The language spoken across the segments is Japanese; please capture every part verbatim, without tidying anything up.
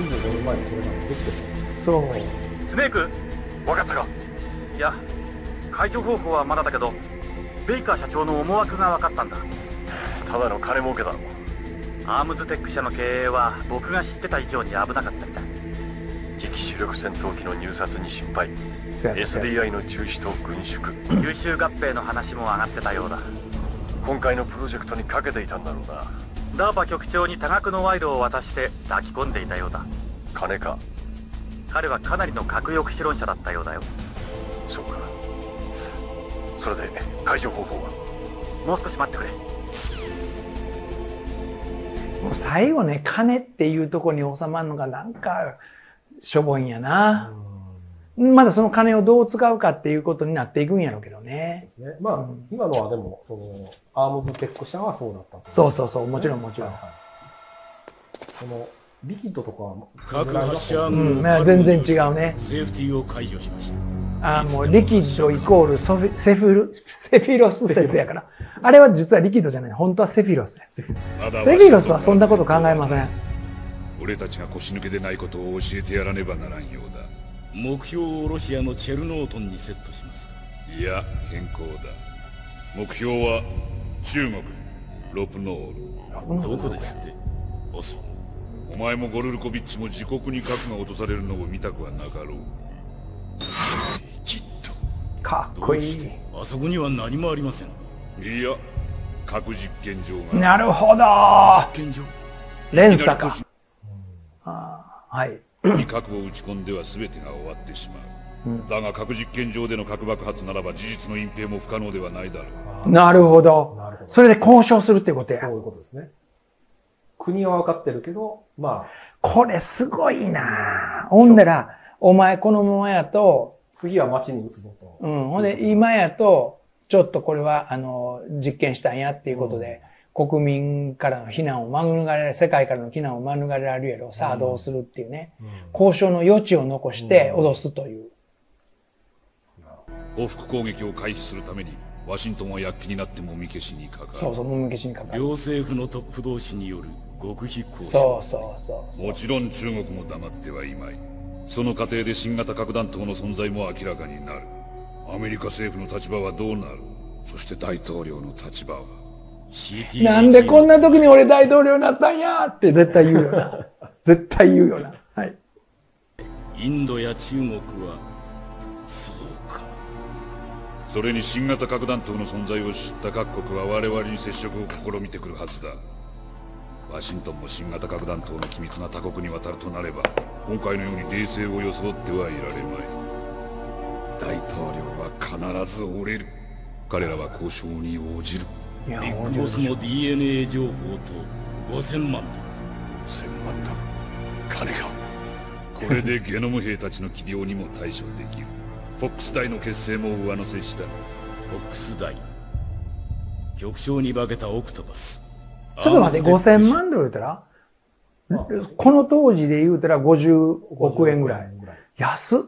にじゅうごねんまえにこれまでできてるんですよ。そう、スネーク分かったか。いや、解除方法はまだだけど、ベイカー社長の思惑が分かったんだ。ただの金儲けだろ。アームズテック社の経営は僕が知ってた以上に危なかったみたい。次期主力戦闘機の入札に失敗、 エスディーアイ の中止と軍縮、吸収合併の話も上がってたようだ。今回のプロジェクトにかけていたんだろうな。ダーパ局長に多額の賄賂を渡して抱き込んでいたようだ。金か。彼はかなりの核抑止論者だったようだよ。そうか。それで解除方法は？もう少し待ってくれ。もう最後ね、金っていうところに収まるのがなんかしょぼいんやな。まだその金をどう使うかっていうことになっていくんやろうけどね。そうですね。まあ、うん、今のはでも、その、アームズテック社はそうだった、ね。そうそうそう、もちろんもちろん。はいはい、その、リキッドとかは、各発射も全然違うね。セーフティーを解除しました。ああ、もう、リキッドイコールソフィ、セフル、セフィロス説やから。あれは実はリキッドじゃない。本当はセフィロスです。セフィロスはそんなこと考えません。俺たちが腰抜けでないことを教えてやらねばならんようだ。目標をロシアのチェルノートンにセットします。いや、変更だ。目標は中国ロプノール。どこですってオス。お前もゴルルコビッチも自国に核が落とされるのを見たくはなかろう。きっとかっこいい。あそこには何もありません。いや、核実験場が。なるほど。実験場連鎖か。ああ、はい。核を打ち込んでは全てが終わってしまう、うん、だが核実験場での核爆発ならば事実の隠蔽も不可能ではないだろう。なるほど。それで交渉するってことや。そういうことですね。国は分かってるけど、まあこれすごいな。ほんだらお前このままやと次は町に打つぞと、うん、ほんで今やとちょっとこれはあの実験したんやっていうことで、うん、国民からの非難を免れる、世界からの非難を免れられるやろ。さあどうするっていうね、うん、交渉の余地を残して脅すという。報復攻撃を回避するために、ワシントンは躍起になってもみ消しにかかる。そうそう、もみ消しにかかる。両政府のトップ同士による極秘交渉。そうそうそうそう。もちろん中国も黙ってはいまい。その過程で新型核弾頭の存在も明らかになる。アメリカ政府の立場はどうなる？そして大統領の立場は。なんでこんな時に俺大統領になったんやーって絶対言うよな。絶対言うよな。はい。インドや中国は、そうか。それに新型核弾頭の存在を知った各国は我々に接触を試みてくるはずだ。ワシントンも新型核弾頭の機密が他国に渡るとなれば、今回のように冷静を装ってはいられまい。大統領は必ず折れる。彼らは交渉に応じる。ビッグボスの ディーエヌエー 情報とごせんまんだ。ごせんまんだ。金か。これでゲノム兵たちの起量にも対処できる。フォックス大の結成も上乗せした。フォックス大。局長に化けたオクトパス。ちょっと待って、ごせんまんドル言うたら、この当時で言うたらごじゅうおくえんぐらい。安っ。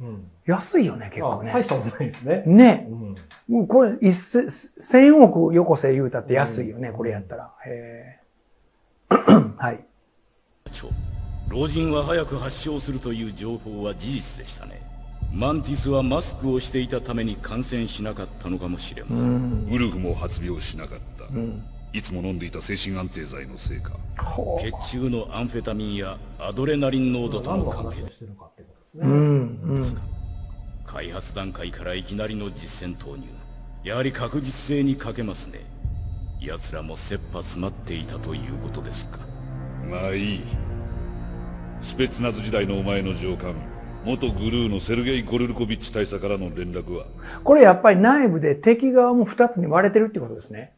うん、安いよね、結構ね。大したことないですね。ね。うん、これ、一千、千億よこせ言うたって安いよね、これやったら。へぇ。はい。老人は早く発症するという情報は事実でしたね。マンティスはマスクをしていたために感染しなかったのかもしれません。うん、ウルフも発病しなかった。うん、いつも飲んでいた精神安定剤のせいか。血中のアンフェタミンやアドレナリン濃度との関係。開発段階からいきなりの実戦投入、やはり確実性に欠けますね。奴らも切羽詰まっていたということですか。まあいい。スペッツナズ時代のお前の上官、元グルーのセルゲイ・ゴルルコビッチ大佐からの連絡は？これやっぱり内部で敵側もふたつに割れてるってことですね。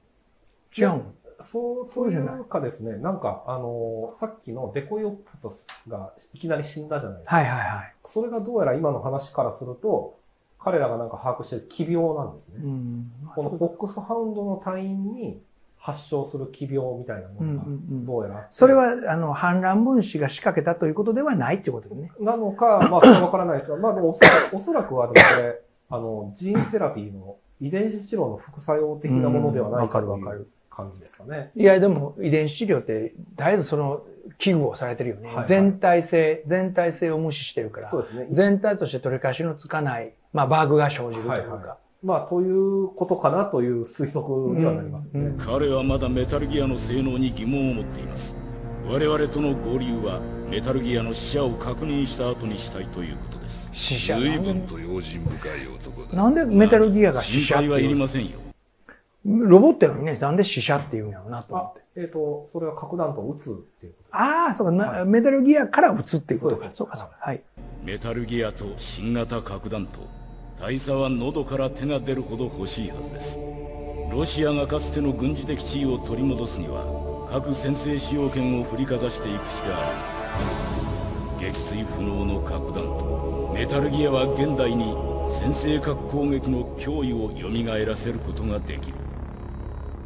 違う。そう、そうじゃないかですね。なんか、あのー、さっきのデコヨップトスがいきなり死んだじゃないですか。はいはいはい。それがどうやら今の話からすると、彼らがなんか把握してる奇病なんですね。うん、このフォックスハウンドの隊員に発症する奇病みたいなものが、どうやら、うんうんうん。それは、あの、反乱分子が仕掛けたということではないってことですね。なのか、まあ、それはわからないですが、まあでもおそらく、おそらくはでもこれ、あの、ジーンセラピーの遺伝子治療の副作用的なものではないかという。わかるわかる。感じですかね。いや、でも遺伝子治療って、絶えずその危惧をされてるよね。はいはい、全体性、全体性を無視してるから、そうですね、全体として取り返しのつかない、まあ、バグが生じるというか。はいはい、まあ、ということかなという推測にはなりますね。うんうん、彼はまだメタルギアの性能に疑問を持っています。我々との合流はメタルギアの死者を確認した後にしたいということです。死者随分と用心深い男だ。なんでメタルギアが死者っていうの？心配はいりませんよ。ロボットなのにね、なんで死者っていうんやろうなと思って。えっ、ー、と、それは核弾頭を撃つっていうこと。ああ、そうか、はい、メタルギアから撃つっていうことか。そうです。そうか、そうか。はい。メタルギアと新型核弾頭、大佐は喉から手が出るほど欲しいはずです。ロシアがかつての軍事的地位を取り戻すには、核先制使用権を振りかざしていくしかありません。撃墜不能の核弾頭メタルギアは、現代に先制核攻撃の脅威を蘇らせることができる。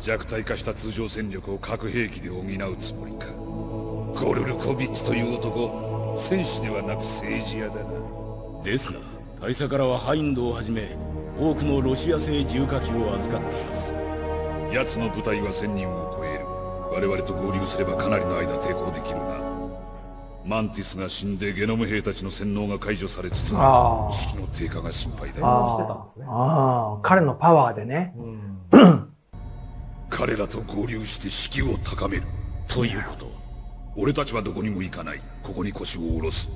弱体化した通常戦力を核兵器で補うつもりか。ゴルルコビッチという男、戦士ではなく政治家だな。ですが大佐からはハインドをはじめ多くのロシア製重火器を預かっています。奴の部隊はせんにんを超える。我々と合流すればかなりの間抵抗できるが、マンティスが死んでゲノム兵たちの洗脳が解除されつつも士気の低下が心配だ。あしてたんですね。ああ、彼のパワーでね、うん、彼らと合流して士気を高めるということは、俺たちはどこにも行かない。ここに腰を下ろす。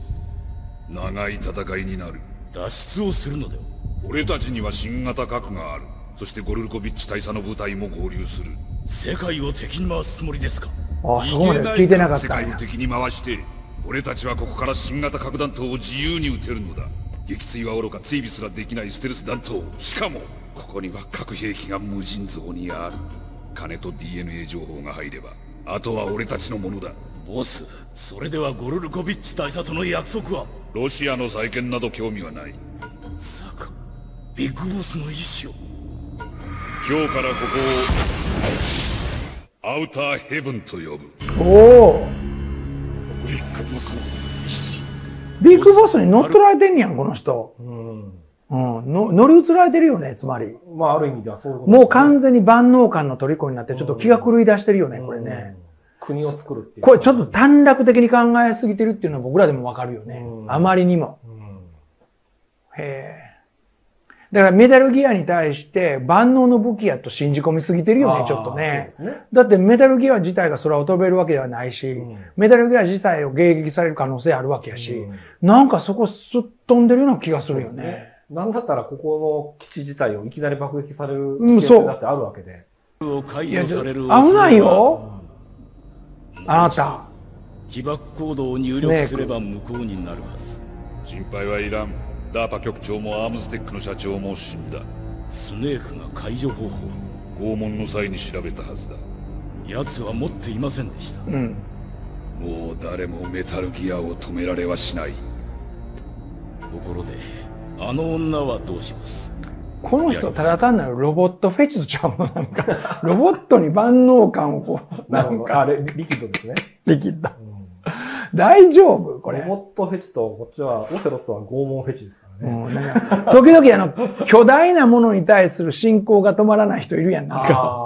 長い戦いになる。脱出をするのでは。俺たちには新型核がある。そしてゴルルコビッチ大佐の部隊も合流する。世界を敵に回すつもりですか？ああ、そこまで聞いてなかった。世界を敵に回して俺たちはここから新型核弾頭を自由に撃てるのだ。撃墜はおろか追尾すらできないステルス弾頭。しかもここには核兵器が無尽蔵にある。金と ディーエヌエー 情報が入ればあとは俺たちのものだ。ボス、それではゴルルコビッチ大佐との約束は？ロシアの再建など興味はない。さかビッグボスの意思を。今日からここをアウターヘブンと呼ぶ。おお、ビッグボスの意思。ビッグボスに乗っ取られてんねやん、この人。うんうん、の乗り移られてるよね、つまり。まあある意味ではそういうことですね。もう完全に万能感の虜になってちょっと気が狂い出してるよね、うん、これね。国を作るっていう。これちょっと短絡的に考えすぎてるっていうのは僕らでもわかるよね。うん、あまりにも。うん、へえ。だからメタルギアに対して万能の武器やと信じ込みすぎてるよね、ちょっとね。そうですね。だってメタルギア自体が空を飛べるわけではないし、うん、メタルギア自体を迎撃される可能性あるわけやし、うん、なんかそこすっ飛んでるような気がするよね。なんだったらここの基地自体をいきなり爆撃される危険性だってあるわけで。いや、危ないよ。あなた被爆行動を入力すれば無効になるはず。心配はいらん。ダーパ局長もアームズテックの社長も死んだ。スネークが解除方法、拷問の際に調べたはずだ。奴は持っていませんでした、うん、もう誰もメタルギアを止められはしない。ところであの女はどうします？この人ただ単なるロボットフェチとちゃうもん。なんかロボットに万能感をこうなんかあれリキッドですね。リキッド、うん、大丈夫これ？ロボットフェチとこっちはオセロットは拷問フェチですからね、うん、なんか時々あの巨大なものに対する信仰が止まらない人いるやん。なんか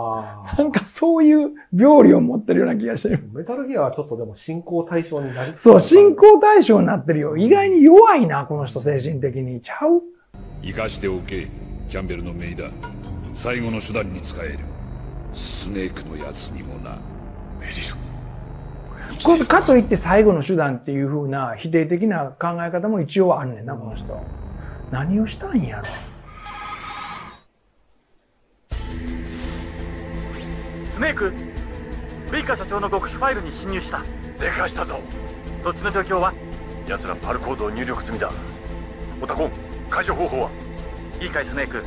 なんかそういう病理を持ってるような気がしてる。メタルギアはちょっとでも信仰対象になりそう。そう、信仰対象になってるよ。意外に弱いなこの人、精神的に。ちゃう？生かしておけ。キャンベルの命だ。最後の手段に使える。スネークのやつにもな。メリル。これかといって最後の手段っていう風な否定的な考え方も一応あるねんな、この人。何をしたんやろ。スネーク、ベイカー社長の極秘ファイルに侵入した。でかしたぞ。そっちの状況は？奴らパルコードを入力済みだ。オタコン、解除方法は？いいかいスネーク、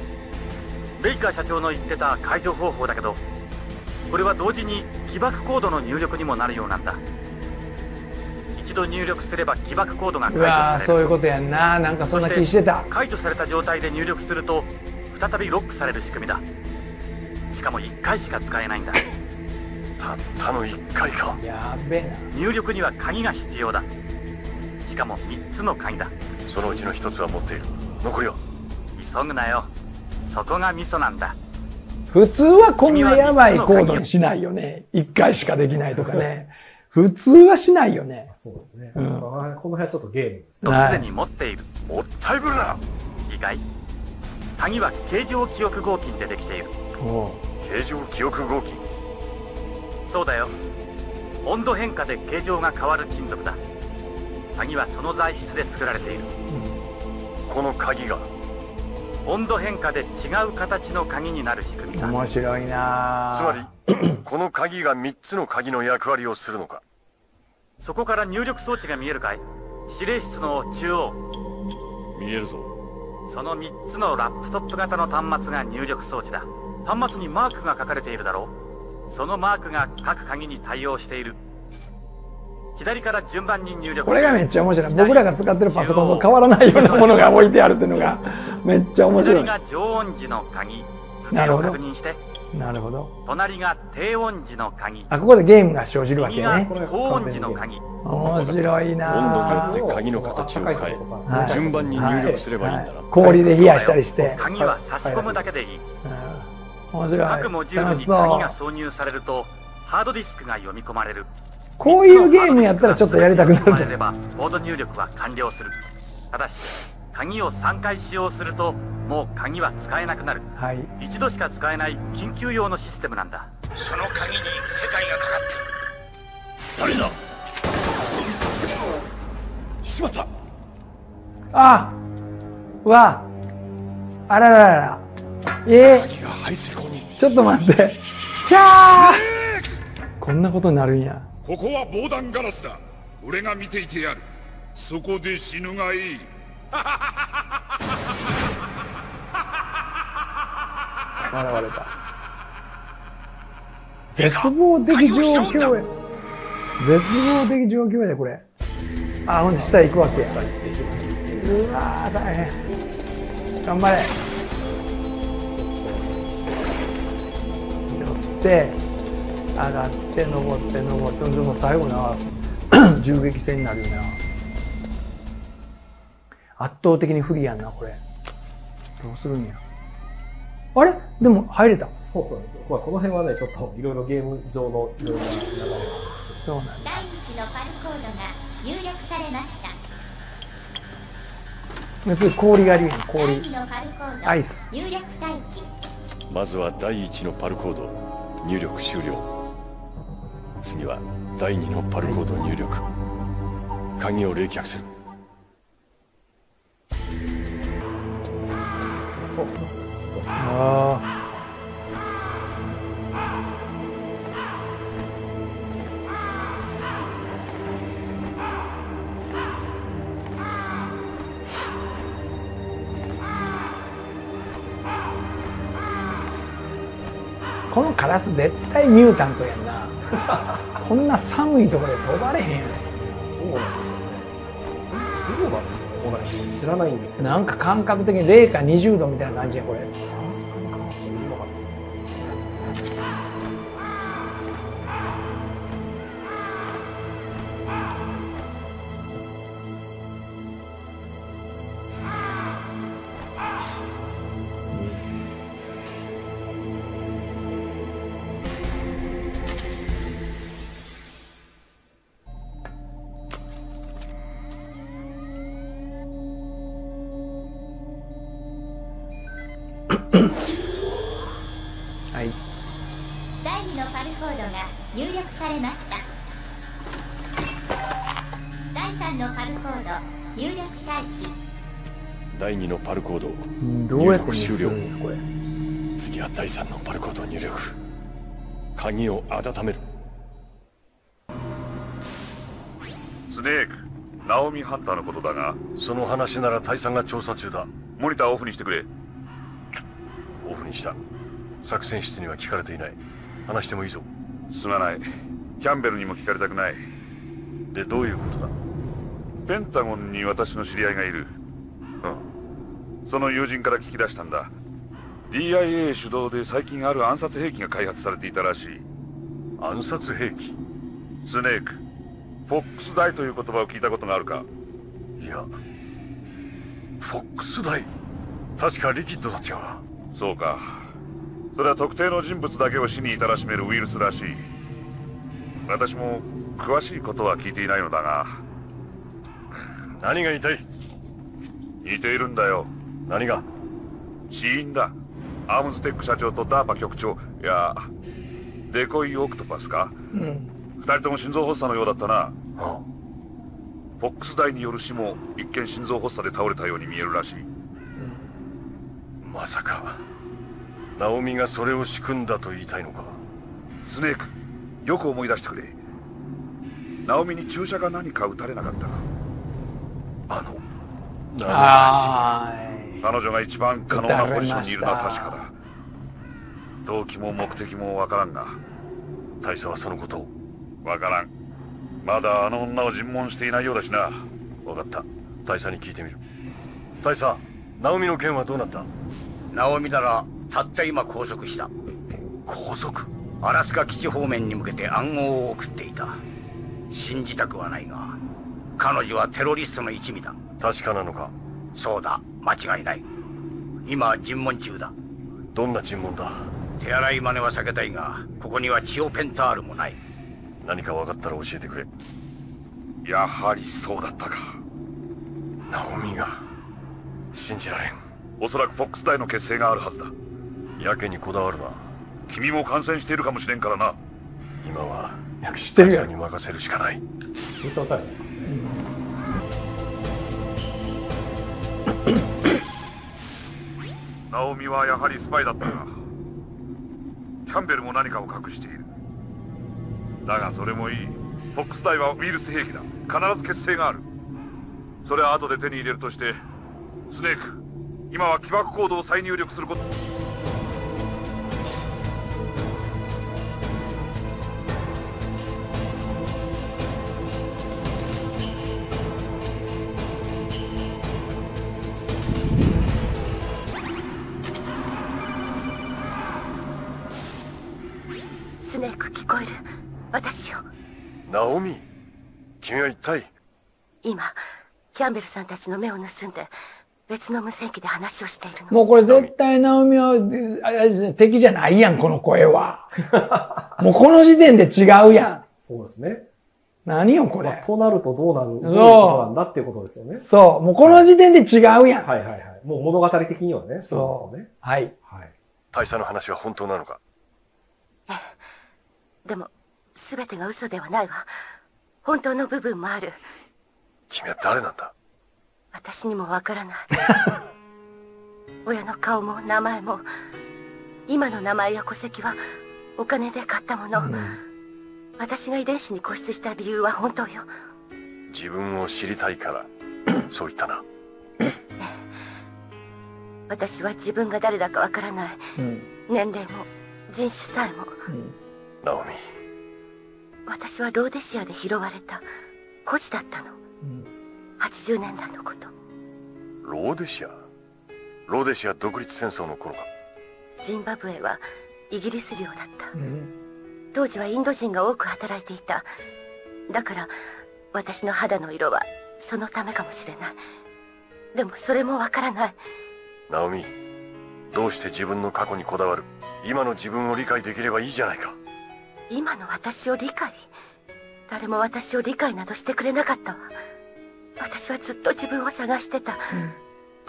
ベイカー社長の言ってた解除方法だけど、これは同時に起爆コードの入力にもなるようなんだ。一度入力すれば起爆コードが解除される。そういうことやんな。なんかそんな気してた。解除された状態で入力すると再びロックされる仕組みだ。しかもいっかいしか使えないんだ。たったのいっかいか。やべえな。入力には鍵が必要だ。しかもみっつの鍵だ。そのうちのひとつは持っている。残りは？急ぐなよ。そこがミソなんだ。普通はこんなやばいコードにしないよね。いっかいしかできないとかね。普通はしないよね。そうですね。うん、この辺はちょっとゲームですね。すでに持っている。もったいぶるな。意外。鍵は形状記憶合金でできている。形状記憶合金。そうだよ。温度変化で形状が変わる金属だ。鍵はその材質で作られている。うん、この鍵が温度変化で違う形の鍵になる仕組みさ。面白いな。つまりこの鍵がみっつの鍵の役割をするのか。そこから入力装置が見えるかい。指令室の中央見えるぞ。そのみっつのラップトップ型の端末が入力装置だ。端末にマークが書かれているだろう。そのマークが各鍵に対応している。左から順番に入力。これがめっちゃ面白い。僕らが使ってるパソコンと変わらないようなものが置いてあるっていうのがめっちゃ面白い。左が常温時の鍵、図面を確認して。なるほど。隣が低温時の鍵。あ、ここでゲームが生じるわけね。右が高温時の鍵。面白いな。温度によって鍵の形を変え、順番に入力すればいいんだな。氷で冷やしたりして。鍵は差し込むだけでいい。面白い。各モジュールに鍵が挿入されるとハードディスクが読み込まれる。こういうゲームやったらちょっとやりたくなる。コード入力は完了する。ただし鍵をさんかい使用するともう鍵は使えなくなる。はい、一度しか使えない緊急用のシステムなんだ。その鍵に世界がかかってる。誰だ。しまった。ああ、わあ、あらららら、ええー、ちょっと待って、キャーこんなことになるんや。ここは防弾ガラスだ。俺が見ていてやる。そこで死ぬがいい。笑われた。絶望的状況や。絶望的状況やでこれ。あ、ほんで下行くわけや。うわー、大変。頑張れ。寄って。上がって登って登って、でも最後な銃撃戦になるよな。圧倒的に不利やんなこれ。どうするんや。あれでも入れた。そうそうですよ。まあこの辺はねちょっといろいろゲーム上のいろいろな流れがあるんですけど。そうなんです。第一のパルコードが入力されました。別に氷がありやん。氷。アイス。入力待機。まずは第一のパルコード入力終了。次はだいにのパルコード入力。鍵を冷却する。そうなんです。あこのカラス絶対ミュータントやんな。こんな寒いところで飛ばれへんやん。そうなんですよね。どうなんですかね、知らないんですけど、なんか感覚的にゼロかにじゅうどみたいな感じやこれ。何すかね、感想がよかった。はい、だいにのパルコードが入力されました。だいさんのパルコード入力待機。だいにのパルコード入力終了。これ次はだいさんのパルコード入力。鍵を温める。スネーク、ナオミハンターのことだが、その話なら大佐が調査中だ。モニターオフにしてくれ。オフにした。作戦室には聞かれていない。話してもいいぞ。すまない。キャンベルにも聞かれたくない。で、どういうことだ。ペンタゴンに私の知り合いがいる。うん、その友人から聞き出したんだ。 ディーアイエー 主導で最近ある暗殺兵器が開発されていたらしい。暗殺兵器。スネーク、フォックスダイという言葉を聞いたことがあるか。いや、フォックスダイ、確かリキッドだったよな。そうか。それは特定の人物だけを死に至らしめるウイルスらしい。私も詳しいことは聞いていないのだが。何が言いたい？似ているんだよ。何が？死因だ。アームズテック社長とダーパ局長、いやデコイオクトパスか、うん、ふたりとも心臓発作のようだったな。フォックス大による死も一見心臓発作で倒れたように見えるらしい、うん、まさかナオミがそれを仕組んだと言いたいのか。スネーク、よく思い出してくれ。ナオミに注射が何か打たれなかったな。あの彼女が一番可能なポジションにいるのは確かだ。動機も目的もわからんが、大佐はそのことを。わからん。まだあの女を尋問していないようだしな。わかった、大佐に聞いてみる。大佐、ナオミの件はどうなった？ナオミならたった今拘束した。拘束？アラスカ基地方面に向けて暗号を送っていた。信じたくはないが、彼女はテロリストの一味だ。確かなのか？そうだ、間違いない。今尋問中だ。どんな尋問だ？手荒い真似は避けたいが、ここにはチオペンタールもない。何か分かったら教えてくれ。やはりそうだったか。ナオミが信じられん。おそらくフォックス大の結成があるはずだ。やけにこだわるな。君も感染しているかもしれんからな。今は大佐に任せるしかない。真相対ですかね。ナオミはやはりスパイだったが、キャンベルも何かを隠している。だがそれもいい。フォックス大はウイルス兵器だ。必ず血清がある。それは後で手に入れるとして、スネーク、今は起爆コードを再入力すること。ナオミ、君は一体。今キャンベルさんたちの目を盗んで別の無線機で話をしているの。もうこれ絶対ナオミは敵じゃないやん、この声は。もうこの時点で違うやん。そうですね。何よこれ、まあ、となるとどうなる、どういうことなんだっていうことですよね。そう、もうこの時点で違うやん、はい、はいはいはい、もう物語的にはね。そうですよね。はい、はい、大佐の話は本当なのか？ええ、でもすべてが嘘ではないわ。本当の部分もある。君は誰なんだ？私にもわからない。親の顔も名前も、今の名前や戸籍はお金で買ったもの、うん、私が遺伝子に固執した理由は本当よ。自分を知りたいからそう言ったな。私は自分が誰だかわからない、うん、年齢も人種さえも、うん、ナオミ、私はローデシアで拾われた孤児だったの、うん、はちじゅうねんだいのこと。ローデシアローデシア独立戦争の頃か。ジンバブエはイギリス領だった、うん、当時はインド人が多く働いていた。だから私の肌の色はそのためかもしれない。でもそれもわからない。ナオミ、どうして自分の過去にこだわる？今の自分を理解できればいいじゃないか。今の私を理解？誰も私を理解などしてくれなかったわ。私はずっと自分を探してた、うん、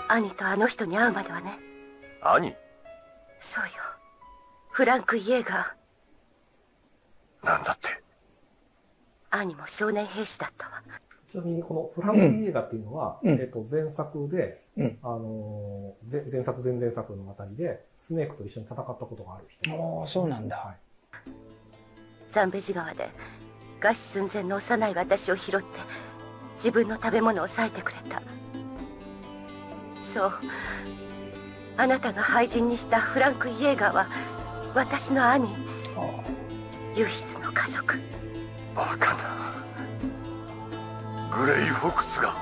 兄とあの人に会うまではね。兄？そうよ、フランク・イエーガー。なんだって？兄も少年兵士だったわ。ちなみにこのフランク・イエーガーっていうのは、うん、えっと前作で、うん、あの前、前作前々作のあたりでスネークと一緒に戦ったことがある人。ああ、そうなんだ、はい。ザンベジ川で餓死寸前の幼い私を拾って自分の食べ物を割いてくれた。そう、あなたが廃人にしたフランク・イエーガーは私の兄。ああ、唯一の家族。バカなグレイ・フォックスが。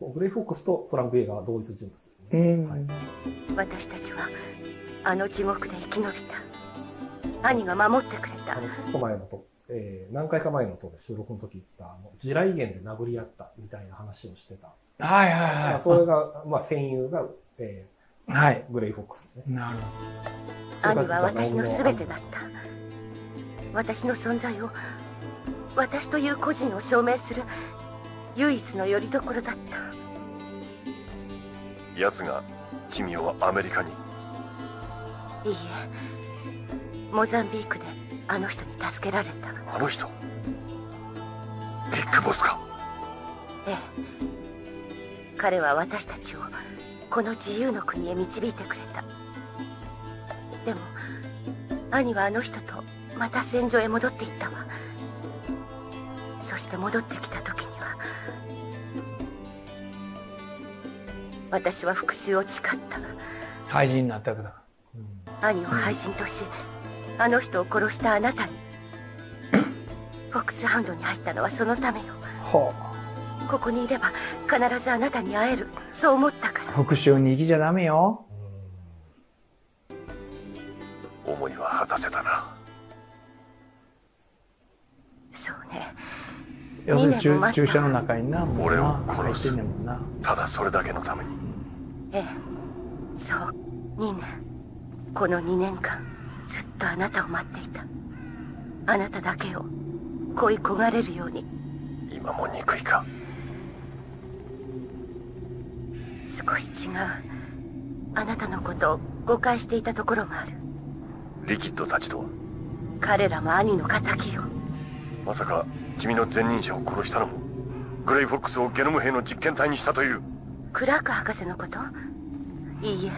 グレイ・フォックスとフランク・イエーガーは同一人物ですね、はい、私たちはあの地獄で生き延びた。兄が守ってくれた。あのちょっと前のと、えー、何回か前のとで収録の時言ってた、あの地雷原で殴り合ったみたいな話をしてた。はいはいはい。まあそれが、まあ戦友が、えー、はい、グレイフォックスですね。なるほど。兄は私の全てだった。私の存在を私という個人を証明する唯一の拠り所だった。奴が君をアメリカに？いいえ、モザンビークであの人に助けられた。あの人？ビッグボスか？ええ、彼は私たちをこの自由の国へ導いてくれた。でも兄はあの人とまた戦場へ戻っていったわ。そして戻ってきた時には私は復讐を誓ったわ。廃人になったわけだ。兄を廃人とし、あの人を殺したあなたにフォックスハンドに入ったのはそのためよ。ほう。ここにいれば必ずあなたに会える、そう思ったから。復讐に行きじゃダメよ。思いは果たせたな。そうね。要するに注射の中にな、俺を殺す。ただそれだけのために。ええ、そう、にねん。このにねんかん、ずっとあなたを待っていた。あなただけを恋焦がれるように。今も憎いか？少し違う。あなたのことを誤解していたところもある。リキッドたちとは？彼らも兄の敵よ。まさか君の前任者を殺したのもグレイフォックスをゲノム兵の実験体にしたというクラーク博士のこと？いいえ、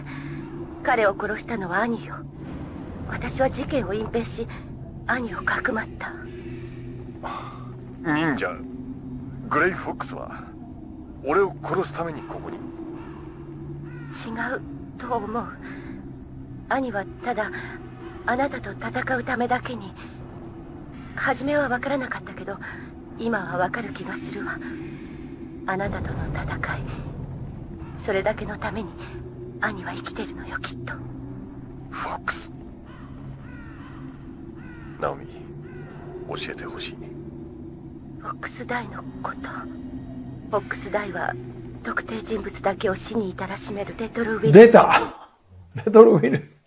彼を殺したのは兄よ。私は事件を隠蔽し兄をかくまった。忍者グレイフォックスは俺を殺すためにここに？違うと思う。兄はただあなたと戦うためだけに。初めは分からなかったけど今は分かる気がするわ。あなたとの戦い、それだけのために兄は生きてるのよ、きっと。フォックス。ナオミ、教えてほしい。フォックスダイのこと。フォックスダイは特定人物だけを死に至らしめるレトロウイルス。出た、レトロウイルス。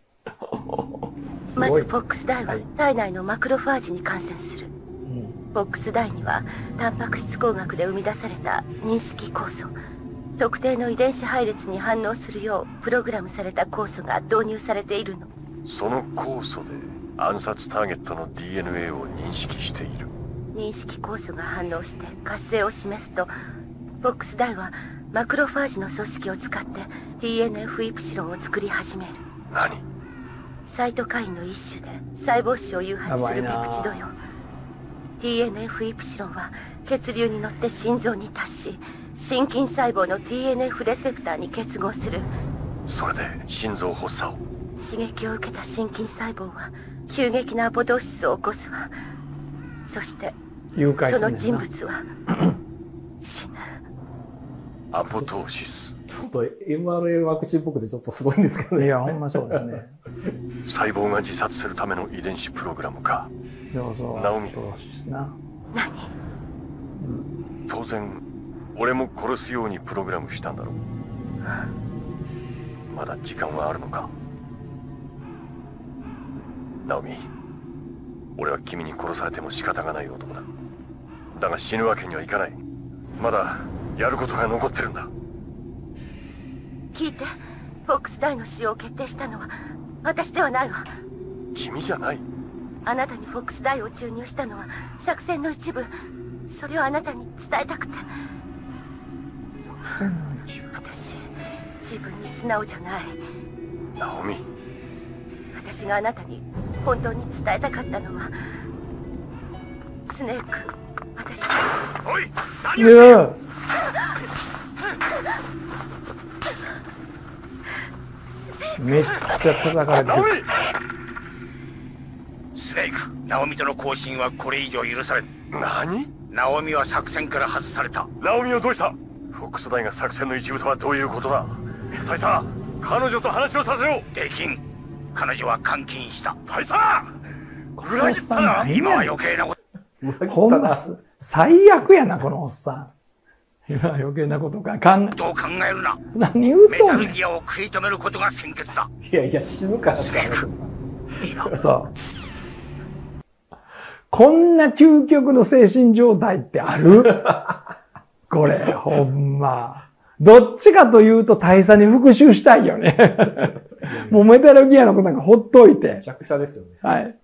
まずフォックスダイは体内のマクロファージに感染する、はい、フォックスダイにはタンパク質工学で生み出された認識酵素、特定の遺伝子配列に反応するようプログラムされた酵素が導入されているの。その酵素で暗殺ターゲットの ディーエヌエー を認識している。認識酵素が反応して活性を示すと、フォックスダイはマクロファージの組織を使って ディーエヌエフイプシロンを作り始める。何？サイトカインの一種で細胞子を誘発するペクチドよ。 ディーエヌエフイプシロンは血流に乗って心臓に達し、心筋細胞の ティーエヌエフ レセプターに結合する。それで心臓発作を？刺激を受けた心筋細胞は急激なアポドーシスを起こすわ。そしてその人物は死ぬ。アポドーシス。ちょっと エムアールエヌエー ワクチンっぽくてちょっとすごいんですけどね。いや、ほんまそうですね。細胞が自殺するための遺伝子プログラムか。ナオミ、当然俺も殺すようにプログラムしたんだろう。まだ時間はあるのか。ナオミ、俺は君に殺されても仕方がない男だ。だが死ぬわけにはいかない。まだやることが残ってるんだ。聞いて、フォックスダイの使用を決定したのは私ではないわ。君じゃない？あなたにフォックスダイを注入したのは作戦の一部。それをあなたに伝えたくて。作戦の一部。私、自分に素直じゃない。ナオミ。私があなたに本当に伝えたかったのは、スネーク、私。おい、何を言う。めっちゃ叩かれてる。スネーク、ナオミとの交信はこれ以上許されん。何？ナオミは作戦から外された。ナオミをどうした？フォックスダイが作戦の一部とはどういうことだ？大佐、彼女と話をさせよう。できん。彼女は監禁した。大佐、裏切ったな。今は余計なこと。ほんま最悪やなこのおっさん。今余計なことか。かんどう考えるな。何言うとんねん。メタルギアを食い止めることが先決だ。いやいや、死ぬから。スネーク。いいな。そう。こんな究極の精神状態ってある？これ、ほんま。どっちかというと大佐に復讐したいよね。もうメタルギアのことなんかほっといて。めちゃくちゃですよね。はい。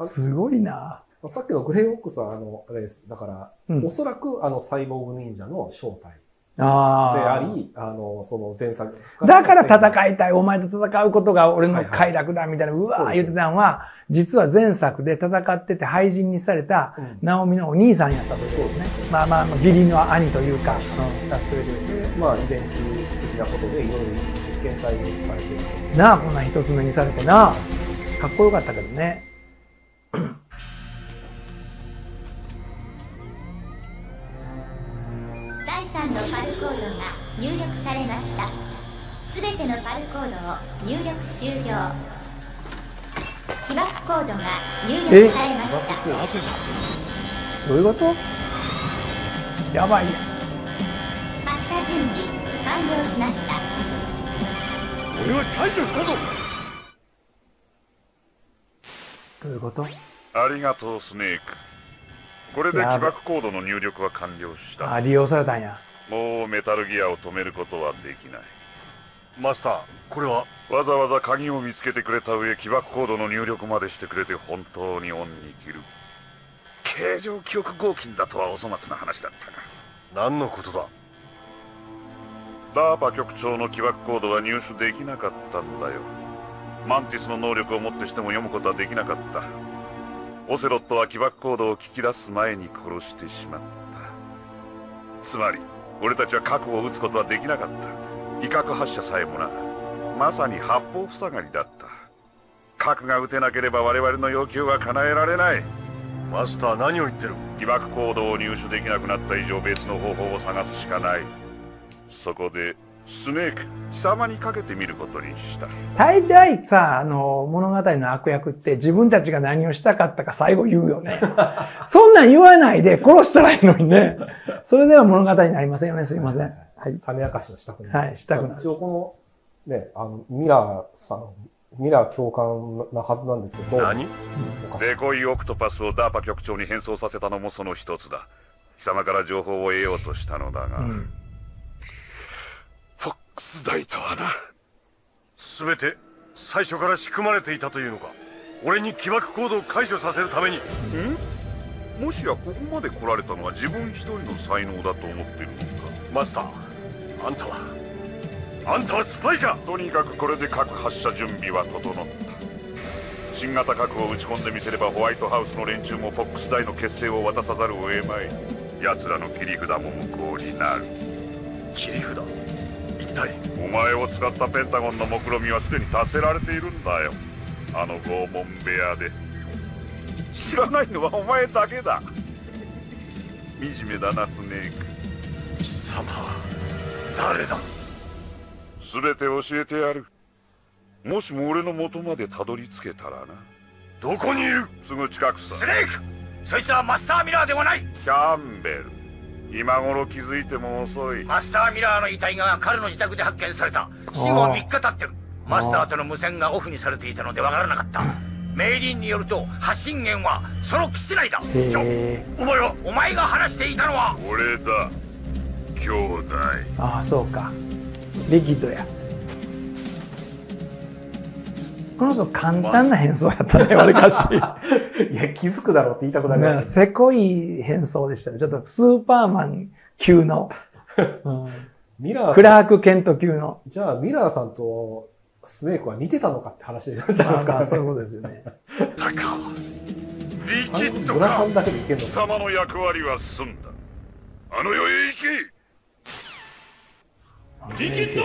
すごいな。さっきのグレイオックスは、あの、あれです。だから、うん、おそらく、あの、サイボーグ忍者の正体。あであり、あの、その前作。だから戦いたい、お前と戦うことが俺の快楽だ、みたいな、はいはい、うわー言ってたのは、実は前作で戦ってて廃人にされた、ナオミのお兄さんやったということですね。うん、そうですまあまあ、義理の兄というか、うん、助けてくれて、まあ、遺伝子的なことでいろいろ実験体験されてる。なあ、こんな一つ目にされてなあ。かっこよかったけどね。だいさんのパルコードが入力されました。すべてのパルコードを入力終了。起爆コードが入力されました。どういうこと？やばいや。発射準備完了しました。俺は解除したぞ。どういうこと？ありがとうスネーク。これで起爆コードの入力は完了した。あ、利用されたんや。もうメタルギアを止めることはできない。マスター、これはわざわざ鍵を見つけてくれた上、起爆コードの入力までしてくれて本当に恩に着る。形状記憶合金だとはお粗末な話だったが。何のことだ？ダーパ局長の起爆コードは入手できなかったんだよ。マンティスの能力をもってしても読むことはできなかった。オセロットは起爆コードを聞き出す前に殺してしまった。つまり俺たちは核を撃つことはできなかった。威嚇発射さえもな。まさに八方塞がりだった。核が撃てなければ我々の要求は叶えられない。マスター、何を言ってる？起爆コードを入手できなくなった以上別の方法を探すしかない。そこでスネーク、貴様にかけてみることにした。大体さ、あの、物語の悪役って自分たちが何をしたかったか最後言うよね。そんなん言わないで殺したらいいのにね。それでは物語になりませんよね。すいません。はい。種明かしをしたくなる。はい、したくなる。一応この、ね、あの、ミラーさん、ミラー教官なはずなんですけど。何？デコイオクトパスをダーパ局長に変装させたのもその一つだ。貴様から情報を得ようとしたのだが。うん、エスディーアイとはな、全て最初から仕組まれていたというのか。俺に起爆コードを解除させるために。ん？もしやここまで来られたのは自分一人の才能だと思っているのか。マスター、あんたはあんたはスパイか。とにかくこれで核発射準備は整った。新型核を打ち込んでみせればホワイトハウスの連中も エフオーエックスダイの結成を渡さざるを得まい。奴らの切り札も無効になる。切り札？お前を使ったペンタゴンの目論見はすでに達せられているんだよ。あの拷問部屋で。知らないのはお前だけだ。惨めだなスネーク。貴様は誰だ？全て教えてやる。もしも俺の元までたどり着けたらな。どこにいる？すぐ近くさ。スネーク、そいつはマスターミラーではない。キャンベル、今頃気づいても遅い。マスター・ミラーの遺体が彼の自宅で発見された。死後みっか経ってる。マスターとの無線がオフにされていたので分からなかった。命令によると発信源はその基地内だ。ちょ、お前はお前が話していたのは俺だ、兄弟。ああ、そうか、リキッドや。この人簡単な変装やったね、わりかし。いや、気づくだろうって言いたくなりますね。せこい変装でしたね。ちょっとスーパーマン級の。うん、ミラーさん。クラーク・ケント級の。じゃあ、ミラーさんとスネークは似てたのかって話になるんじゃないですか、ね。まあまあ、そういうことですよね。だから、リキッドか。貴様の役割は済んだ。あの世へ行け。リキッド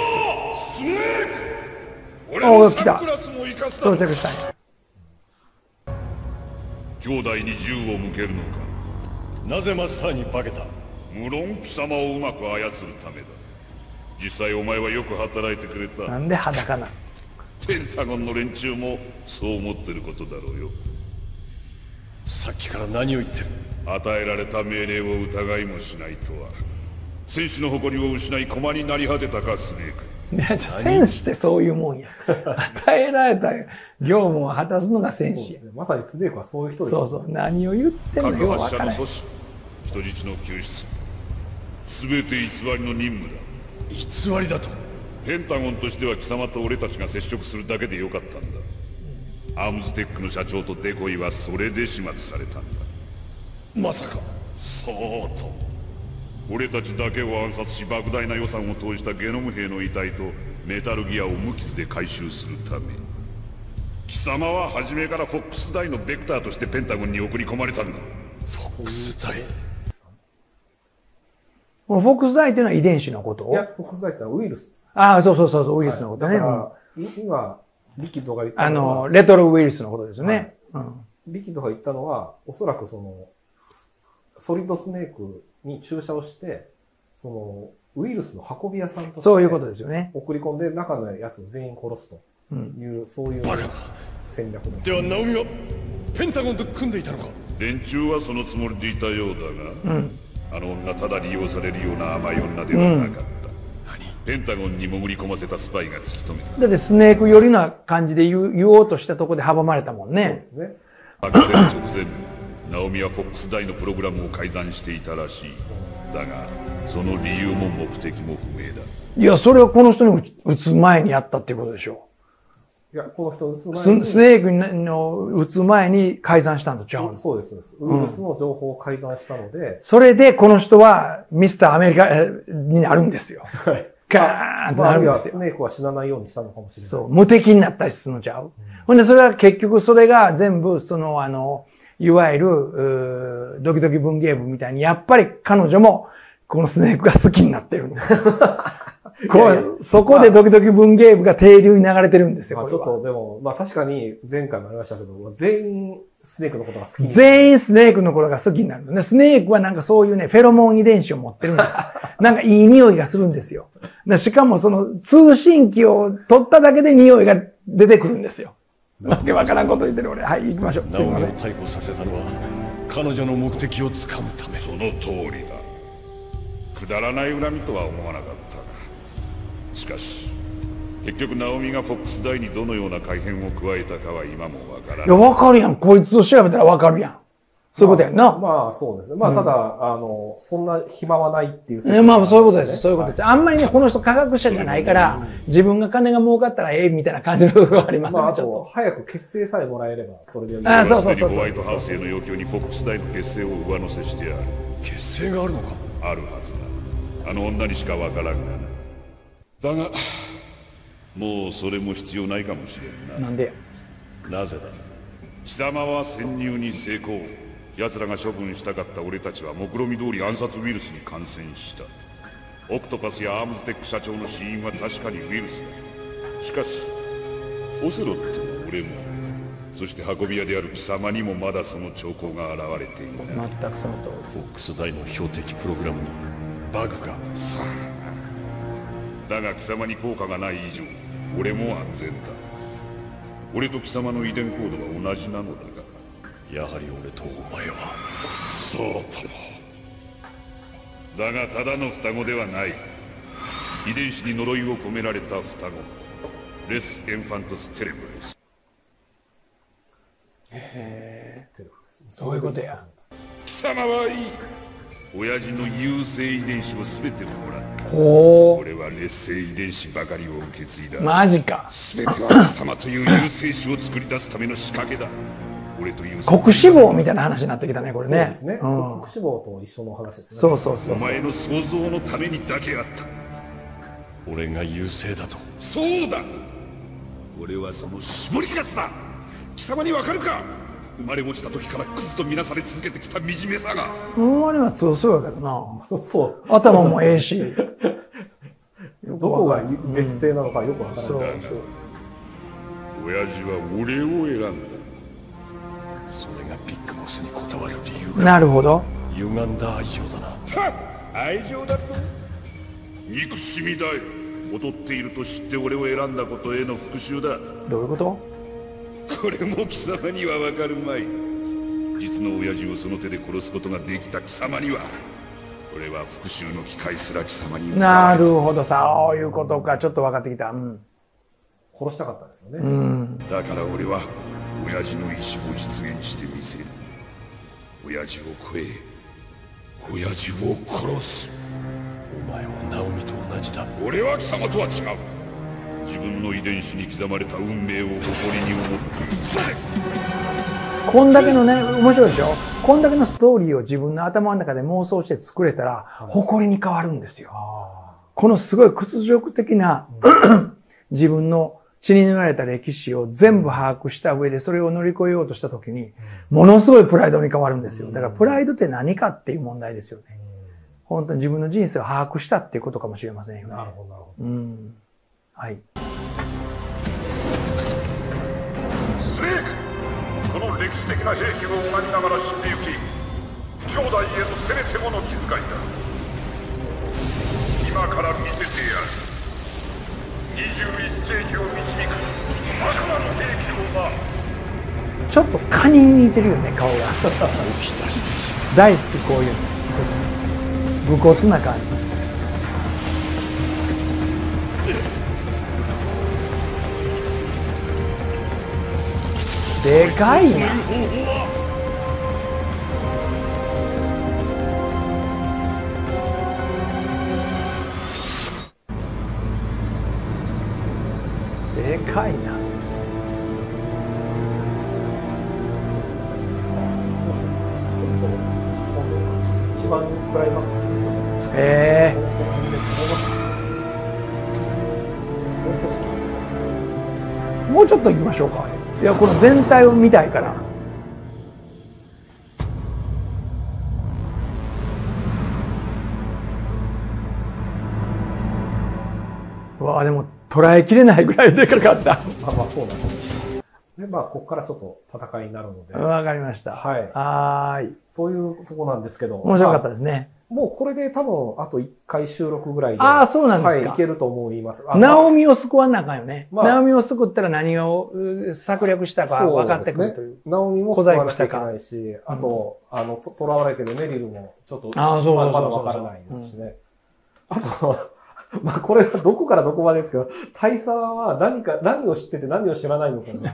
スネーク、俺のサングラスも生かすだろう。到着したい。兄弟に銃を向けるのか。なぜマスターに化けた？無論貴様をうまく操るためだ。実際お前はよく働いてくれた。なんで裸な？ペンタゴンの連中もそう思ってることだろうよ。さっきから何を言ってる？与えられた命令を疑いもしないとは。戦士の誇りを失い駒になり果てたかスネーク。ね、戦士ってそういうもんや。与えられた業務を果たすのが戦士や。ね、まさにスネークはそういう人です、ね。そうそう。何を言ってもよう分からない。人質の救出。すべて偽りの任務だ。偽りだと。ペンタゴンとしては貴様と俺たちが接触するだけでよかったんだ。アームズテックの社長とデコイはそれで始末されたんだ。まさか。そうと。俺たちだけを暗殺し、莫大な予算を投じたゲノム兵の遺体とメタルギアを無傷で回収するため、貴様は初めからフォックスダイのベクターとしてペンタゴンに送り込まれたんだ。フォックスダイ。このフォックスダイっていうのは遺伝子のことを。いや、フォックスダイってのはウイルスです。ああ、そうそうそうそう、ウイルスのことね。はい、だから、今、リキッドが言ったのは。あの、レトロウイルスのことですね。はい、うん。リキッドが言ったのは、おそらくその、ソリッドスネークに注射をして、その、ウイルスの運び屋さんとして、そういうことですよね。送り込んで、中のやつを全員殺すという、うん、そういう戦略で。では、ナオミは、ペンタゴンと組んでいたのか？連中はそのつもりでいたようだが、うん、あの女ただ利用されるような甘い女ではなかった。うん、ペンタゴンに潜り込ませたスパイが突き止めた。だって、スネーク寄りな感じで言 う, 言おうとしたところで阻まれたもんね。そうですね。発見直前。ナオミはフォックスダイのプログラムを改ざんしていたらしい。だが、その理由も目的も不明だ。いや、それはこの人に撃つ前にやったっていうことでしょう。いや、この人撃つ前に。スネークの撃つ前に改ざんしたんとちゃうの？そうです、そうです。ウイルスの情報を改ざんしたので。うん、それで、この人はミスターアメリカになるんですよ。はい。ガーンとなるんですよ。まあ、あるいはスネークは死なないようにしたのかもしれない。そう。無敵になったりするのちゃう。うん、ほんで、それは結局、それが全部、その、あの、いわゆる、ドキドキ文芸部みたいに、やっぱり彼女も、このスネークが好きになってるんですよ。こう、そこでドキドキ文芸部が停留に流れてるんですよ。まあ、ちょっとでも、まあ確かに前回もありましたけど、全員スネークのことが好きになる。全員スネークのことが好きになるね。スネークはなんかそういうね、フェロモン遺伝子を持ってるんです。なんかいい匂いがするんですよ。しかもその通信機を取っただけで匂いが出てくるんですよ。わけわからんこと言ってる俺。はい、行きましょう。ナオミを逮捕させたのは彼女の目的をつかむため。その通りだ。くだらない恨みとは思わなかったが、しかし結局ナオミがフォックスダイにどのような改変を加えたかは今もわからない。いや、わかるやん。こいつを調べたらわかるやん。そういうことやんな。まあ、まあ、そうですね。まあ、ただ、うん、あの、そんな暇はないっていう説明、ね。まあ、そういうことです。そういうことです。はい、あんまりね、この人科学者じゃないから、ね、自分が金が儲かったらええみたいな感じの部分がありますね。まあ、あと、早く結成さえもらえれば、それでよい。ああ、そうそうそう。ホワイトハウスへの要求にフォックスダイの結成を上乗せしてある。結成があるのか？あるはずだ。あの女にしかわからんがな。だが、もうそれも必要ないかもしれんな。なんでや。なぜだ。貴様は潜入に成功。奴らが処分したかった俺たちは目論見通り暗殺ウイルスに感染した。オクトパスやアームズテック社長の死因は確かにウイルスだ。しかしオセロットも俺も、そして運び屋である貴様にもまだその兆候が現れている。全くそのとおり。フォックスダイの標的プログラムにバグが。さあだが貴様に効果がない以上、俺も安全だ。俺と貴様の遺伝コードが同じなのだが、やはり俺とお前は。そうとも。だがただの双子ではない。遺伝子に呪いを込められた双子。レス・エンファントス・テレブレス。ええー。そういうことや。貴様はいい。親父の優性遺伝子を全てもらった。ほう。俺は劣性遺伝子ばかりを受け継いだ。マジか。全ては貴様という優性種を作り出すための仕掛けだ。黒死亡みたいな話になってきたね、これね。そうですね。うん、黒死亡と一緒の話ですね。そうそうそう。お前の想像のためにだけあった。俺が優勢だと。そうだ。俺はその絞りかすだ。貴様にわかるか。生まれもした時からクズとみなされ続けてきた惨めさが。生まれは強そうやけどな。そうそう。頭もええし。どこが劣勢なのかよくわからない。そうそう。親父は俺を選んだ。それがビッグボスにこだわる理由か。なるほど。歪んだ愛情だな。愛情だと。憎しみだよ。劣っていると知って俺を選んだことへの復讐だ。どういうこと？これも貴様には分かるまい。実の親父をその手で殺すことができた貴様には俺は復讐の機会すら貴様に。なるほど、そういうことか。ちょっと分かってきた。うん、殺したかったですよね。うん、だから俺は親父の意思を実現してみせる。親父を超え、親父を殺す。お前もナオミと同じだ。俺は貴様とは違う。自分の遺伝子に刻まれた運命を誇りに思って。こんだけのね、面白いでしょ。こんだけのストーリーを自分の頭の中で妄想して作れたら、はい、誇りに変わるんですよ。このすごい屈辱的な、うん、自分の血に塗られた歴史を全部把握した上でそれを乗り越えようとした時に、ものすごいプライドに変わるんですよ。だからプライドって何かっていう問題ですよね。本当に自分の人生を把握したっていうことかもしれませんよね。なるほど、なるほど。うん。はい。スレイク、この歴史的な兵器を拝みながら死んでゆき、兄弟へのせめてもの気遣いだ。今から見せてやる。にじゅういっせいきを導く悪魔の兵器を奪う。ちょっとカニに似てるよね、顔が。大好き、こういうの。武骨な感じ。でかいな。でかいな。そうそうそう。今度は一番クライマックスですよ。ええー。もう少し行きますか。もうちょっと行きましょうか。いや、この全体を見たいから。うわあ、でも。捉えきれないぐらいでかかった。まあまあそうなんですね。で、まあここからちょっと戦いになるので。わかりました。はい。はい。というとこなんですけど。面白かったですね。もうこれで多分あといっかい収録ぐらいで。ああ、そうなんですか。はい、いけると思います。ナオミを救わなあかんよね。まあ、ナオミを救ったら何を策略したか分かってくるという。ナオミも救わなきゃいけないし、あと、うん、あの、囚われてるメリルもちょっと、ああ、そうなんですね。まだ分からないですしね。あと、まあこれはどこからどこまでですけど、大佐は何か、何を知ってて何を知らないのかな。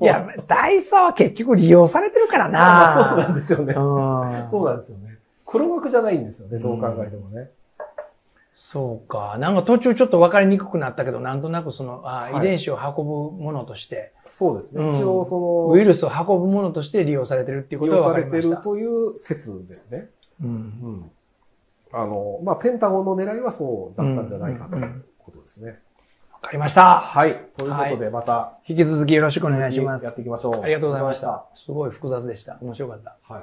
いや、大佐は結局利用されてるからな。ああ、そうなんですよね。そうなんですよね。黒幕じゃないんですよね、どう考えてもね。そうか。なんか途中ちょっと分かりにくくなったけど、なんとなくその、あ、遺伝子を運ぶものとして。そうですね。一応その。ウイルスを運ぶものとして利用されてるっていうことが分かりました。利用されてるという説ですね。うんうん。あの、まあ、ペンタゴンの狙いはそうだったんじゃないかということですね。わかりました。はい。ということで、また、はい。引き続きよろしくお願いします。やっていきましょう。ありがとうございました。すごい複雑でした。面白かった。はい。